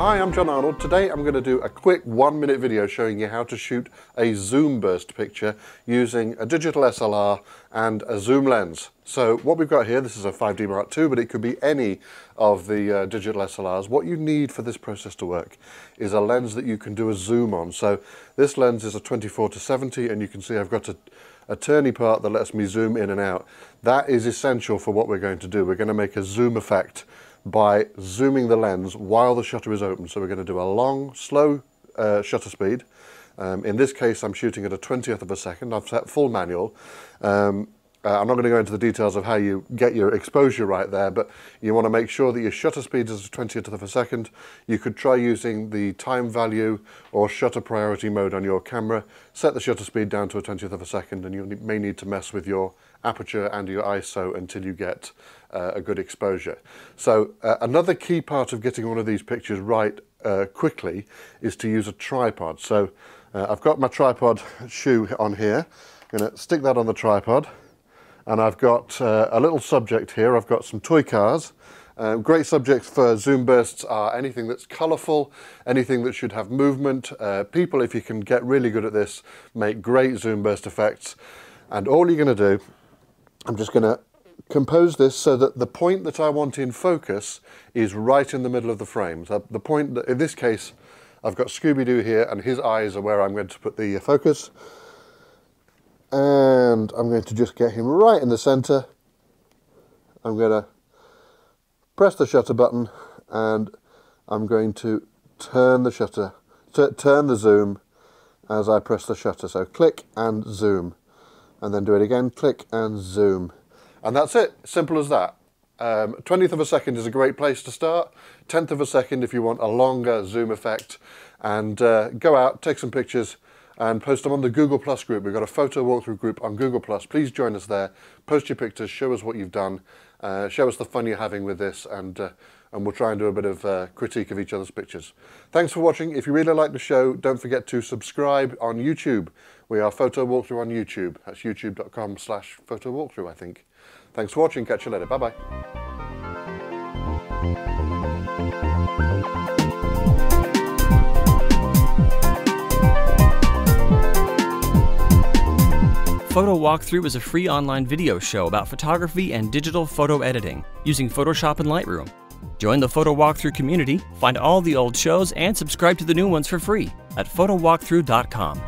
Hi, I'm John Arnold. Today I'm going to do a quick 1-minute video showing you how to shoot a zoom burst picture using a digital SLR and a zoom lens. So what we've got here, this is a 5D Mark II, but it could be any of the digital SLRs. What you need for this process to work is a lens that you can do a zoom on. So this lens is a 24-70, and you can see I've got a turny part that lets me zoom in and out. That is essential for what we're going to do. We're going to make a zoom effect by zooming the lens while the shutter is open. So we're going to do a long, slow shutter speed. In this case, I'm shooting at a 20th of a second. I've set full manual. I'm not going to go into the details of how you get your exposure right there, but you want to make sure that your shutter speed is a 20th of a second. You could try using the time value or shutter priority mode on your camera. Set the shutter speed down to a 20th of a second, and you may need to mess with your aperture and your ISO until you get a good exposure. So another key part of getting all of these pictures right quickly is to use a tripod. So I've got my tripod shoe on here. I'm going to stick that on the tripod. And I've got a little subject here. I've got some toy cars. Great subjects for zoom bursts are anything that's colourful, anything that should have movement. People, if you can get really good at this, make great zoom burst effects. And all you're going to do, I'm just going to compose this so that the point that I want in focus is right in the middle of the frame. So the point that, in this case, I've got Scooby-Doo here, and his eyes are where I'm going to put the focus. And I'm going to just get him right in the center. I'm going to press the shutter button, and I'm going to turn the shutter, turn the zoom as I press the shutter. So click and zoom, and then do it again, click and zoom. And that's it, simple as that. 20th of a second is a great place to start. 10th of a second if you want a longer zoom effect. And go out, take some pictures, and post them on the Google Plus group. We've got a photo walkthrough group on Google Plus. Please join us there. Post your pictures, show us what you've done, show us the fun you're having with this, and we'll try and do a bit of critique of each other's pictures. Thanks for watching. If you really like the show, don't forget to subscribe on YouTube. We are Photo Walkthrough on YouTube. That's youtube.com/Photo Walkthrough, I think. Thanks for watching. Catch you later. Bye-bye. Photo Walkthrough is a free online video show about photography and digital photo editing using Photoshop and Lightroom. Join the Photo Walkthrough community, find all the old shows, and subscribe to the new ones for free at photowalkthrough.com.